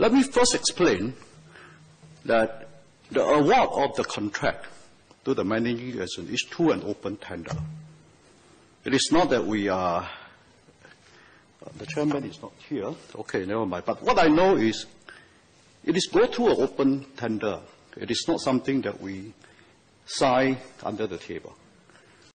Let me first explain that the award of the contract to the managing director is through an open tender. It is not that we are, the chairman is not here. Okay, never mind. But what I know is it is go through an open tender. It is not something that we sign under the table.